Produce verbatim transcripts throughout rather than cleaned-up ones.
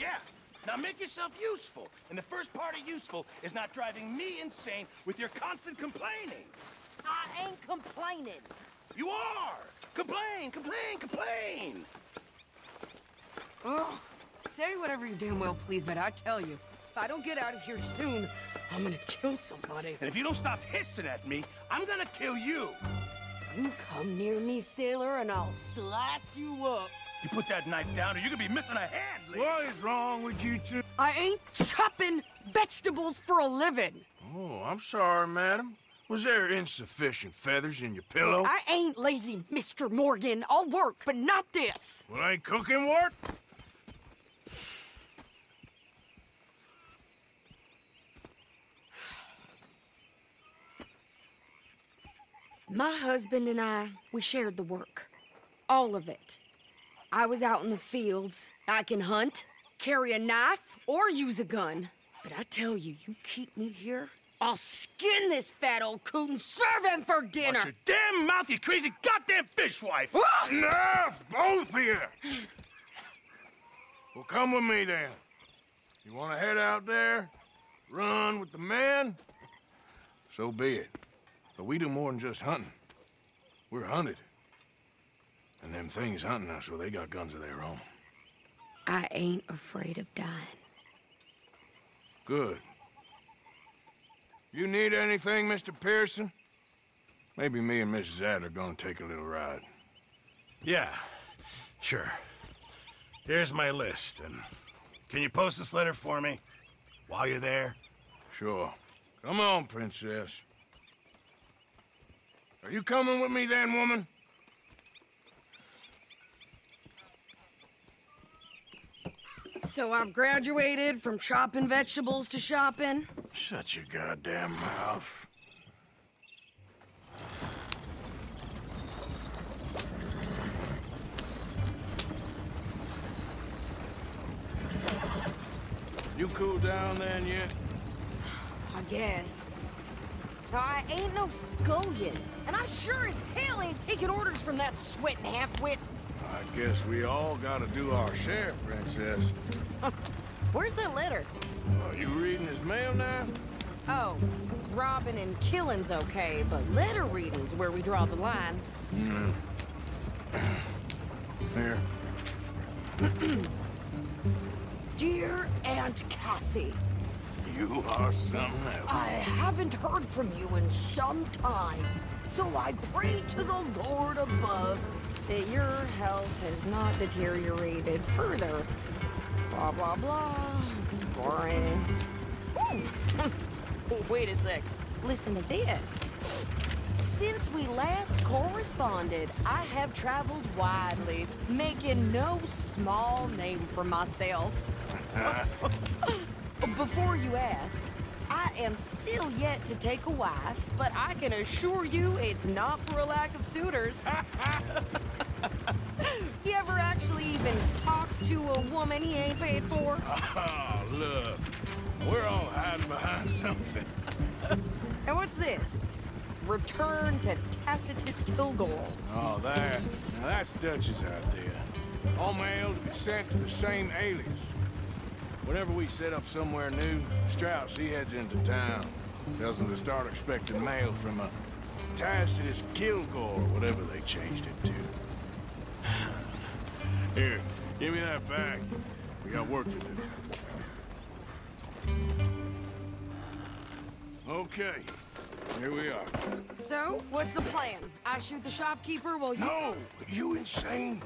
Yeah. Now make yourself useful. And the first part of useful is not driving me insane with your constant complaining. I ain't complaining. You are! Complain, complain, complain! Oh, say whatever you damn well please, but I tell you, if I don't get out of here soon, I'm gonna kill somebody. And if you don't stop hissing at me, I'm gonna kill you! You come near me, sailor, and I'll slice you up. You put that knife down or you're gonna be missing a hand, lady. What is wrong with you two? I ain't chopping vegetables for a living. Oh, I'm sorry, madam. Was there insufficient feathers in your pillow? I ain't lazy, Mister Morgan. I'll work, but not this. Well, ain't cooking work? My husband and I, we shared the work. All of it. I was out in the fields. I can hunt, carry a knife, or use a gun. But I tell you, you keep me here, I'll skin this fat old coot and serve him for dinner! Watch your damn mouth, you crazy goddamn fishwife! Enough, both of you! Well, come with me, then. You want to head out there, run with the man, so be it. But we do more than just hunting. We're hunted. And them things hunting us, well, they got guns of their own. I ain't afraid of dying. Good. You need anything, Mister Pearson? Maybe me and Missus Adler are gonna take a little ride. Yeah, sure. Here's my list, and can you post this letter for me while you're there? Sure. Come on, princess. Are you coming with me then, woman? So I've graduated from chopping vegetables to shopping? Shut your goddamn mouth. You cool down then yet? I guess. I ain't no scullion, and I sure as hell ain't taking orders from that sweating half-wit. I guess we all gotta do our share, princess. Where's that letter? Are you reading his mail now? Oh, robbing and killing's okay, but letter reading's where we draw the line. Mm. Here. Dear Aunt Kathy. You are something else. I haven't heard from you in some time, so I pray to the Lord above that your health has not deteriorated further. Blah, blah, blah. It's boring. Ooh. Wait a sec. Listen to this. Since we last corresponded, I have traveled widely, making no small name for myself. Before you ask, I am still yet to take a wife, but I can assure you it's not for a lack of suitors. You ever actually even talk to a woman he ain't paid for? Oh, look. We're all hiding behind something. And what's this? Return to Tacitus Kilgore. Oh, there. Now that's Dutch's idea. All mail to be sent to the same alias. Whenever we set up somewhere new, Strauss, he heads into town. Tells him to start expecting mail from a Tacitus Kilgore, whatever they changed it to. Here, give me that bag. We got work to do. Okay, here we are. So, what's the plan? I shoot the shopkeeper while you... No! Are you insane?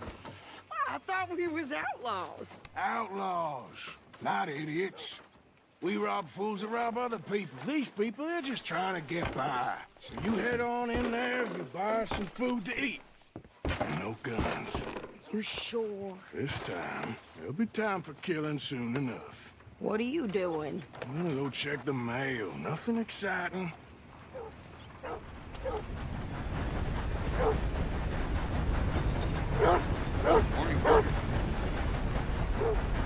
I thought we was outlaws. Outlaws. Not idiots. We rob fools that rob other people. These people, they're just trying to get by. So you head on in there, you buy some food to eat. No guns. You sure? This time, there'll be time for killing soon enough. What are you doing? I'm gonna go check the mail. Nothing exciting.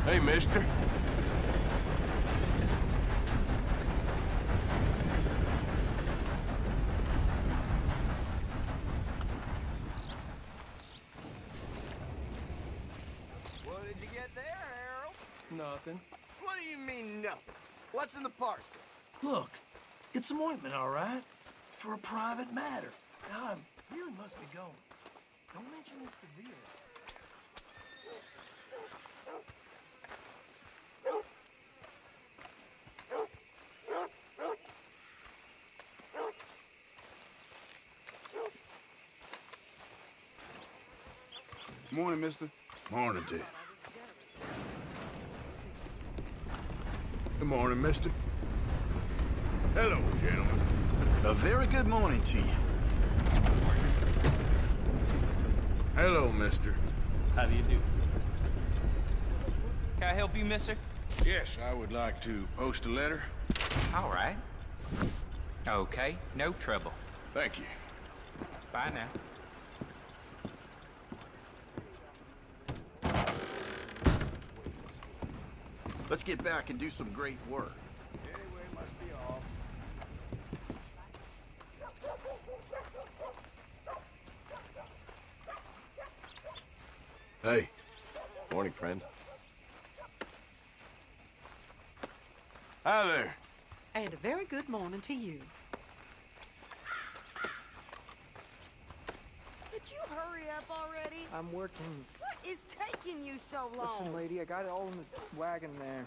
Hey, mister. What did you get there, Harold? Nothing. What do you mean nothing? What's in the parcel? Look, it's some ointment, all right? For a private matter. Now I really must be going. Don't mention this to Vera. Morning, mister. Morning to you. Good morning, mister. Hello, gentlemen. A very good morning to you. Hello, mister. How do you do? Can I help you, mister? Yes, I would like to post a letter. All right. Okay, no trouble. Thank you. Bye now. Let's get back and do some great work. Anyway, must be off. Hey. Morning, friend. Hi there. And a very good morning to you. Could you hurry up already? I'm working. Is taking you so long? Listen, lady, I got it all in the wagon there.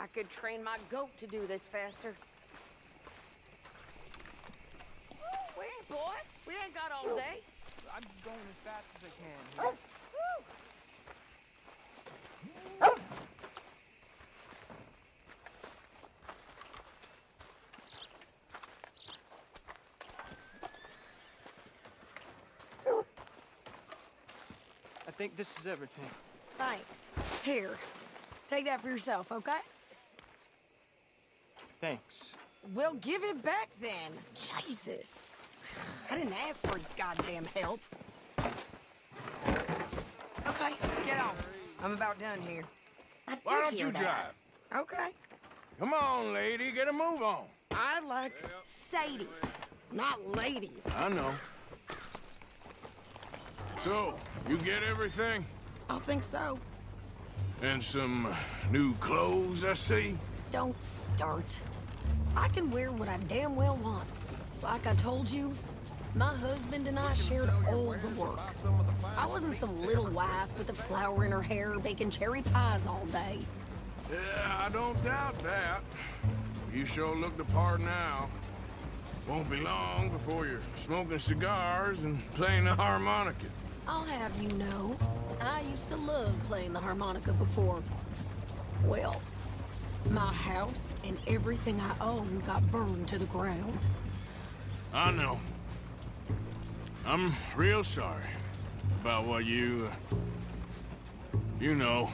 I could train my goat to do this faster. Wait, boy. We ain't got all day. I'm going as fast as I can. I think this is everything. Thanks. Here. Take that for yourself, okay? Thanks. Well, give it back then. Jesus. I didn't ask for goddamn help. Okay, get on. I'm about done here. I Why don't you that. drive? Okay. Come on, lady. Get a move on. I like yep. Sadie, not lady. I know. So, you get everything? I think so. And some uh, new clothes, I see? Don't start. I can wear what I damn well want. Like I told you, my husband and I shared all the work. I wasn't some little wife with a flower in her hair baking cherry pies all day. Yeah, I don't doubt that. You sure look the part now. Won't be long before you're smoking cigars and playing the harmonica. I'll have you know, I used to love playing the harmonica before. Well, my house and everything I own got burned to the ground. I know. I'm real sorry about what you, uh, you know.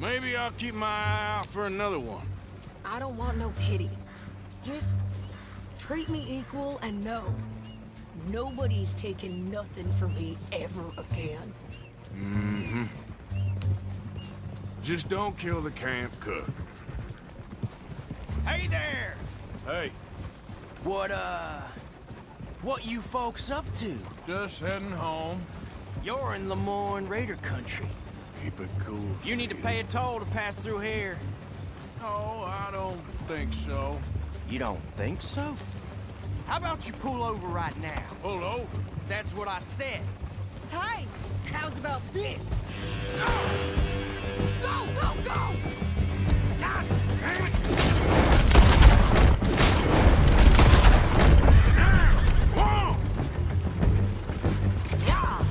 Maybe I'll keep my eye out for another one. I don't want no pity. Just treat me equal and know. Nobody's taking nothing from me ever again. Mm-hmm. Just don't kill the camp cook. Hey there! Hey. What, uh... what you folks up to? Just heading home. You're in Lemoyne Raider country. Keep it cool. You need to pay a toll to pass through here. No, I don't think so. You don't think so? How about you pull over right now? Pull over? That's what I said. Hey, how's about this? Go! Go, go, go! God damn it! Now! Whoa! Yeah!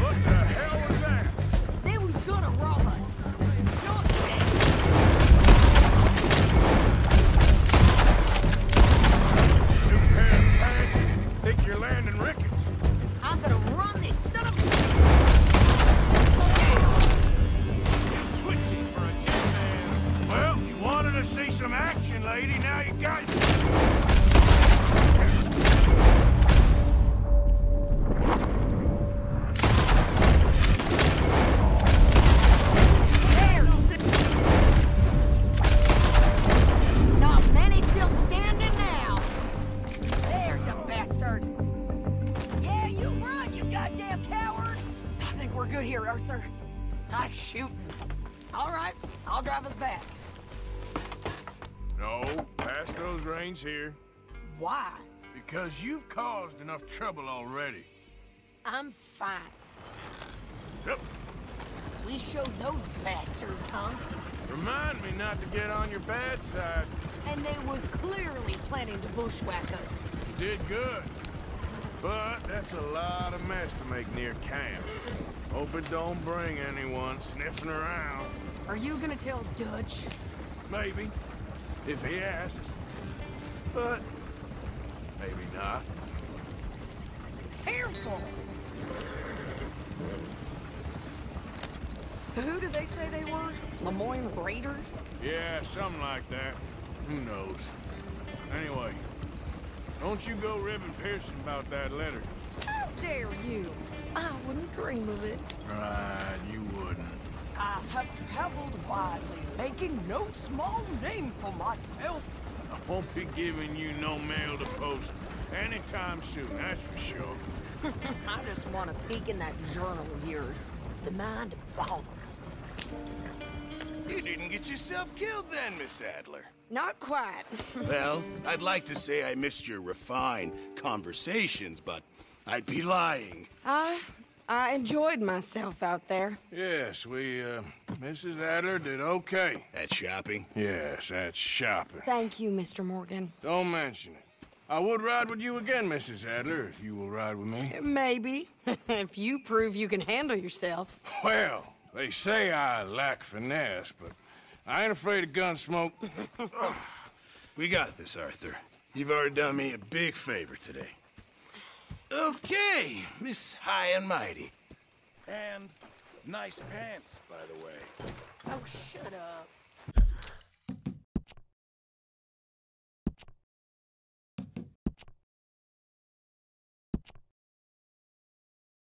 What the hell was that? They was gonna rob us. Take your land and records. I'm gonna run this son of a... You're twitching for a dead man. Well, you wanted to see some action, lady. Now you got it. Here, Arthur. Not shooting. All right, I'll drive us back. No, pass those reins here. Why? Because you've caused enough trouble already. I'm fine. Yep. We showed those bastards, huh? Remind me not to get on your bad side. And they was clearly planning to bushwhack us. You did good. But that's a lot of mess to make near camp. Hope it don't bring anyone sniffing around. Are you gonna tell Dutch? Maybe. If he asks. But maybe not. Careful! So who did they say they were? Lemoyne Raiders? Yeah, something like that. Who knows? Anyway, don't you go ribbing Pearson about that letter. How dare you! I wouldn't dream of it. Right, you wouldn't. I have traveled widely, making no small name for myself. I won't be giving you no mail to post anytime soon, that's for sure. I just want to peek in that journal of yours. The mind boggles. You didn't get yourself killed then, Miss Adler. Not quite. Well, I'd like to say I missed your refined conversations, but I'd be lying. I... I enjoyed myself out there. Yes, we, uh... Missus Adler did okay. At shopping? Yes, at shopping. Thank you, Mister Morgan. Don't mention it. I would ride with you again, Missus Adler, if you will ride with me. Maybe. If you prove you can handle yourself. Well, they say I lack finesse, but I ain't afraid of gun smoke. We got this, Arthur. You've already done me a big favor today. Okay, Miss High and Mighty. And nice pants, by the way. Oh, shut up.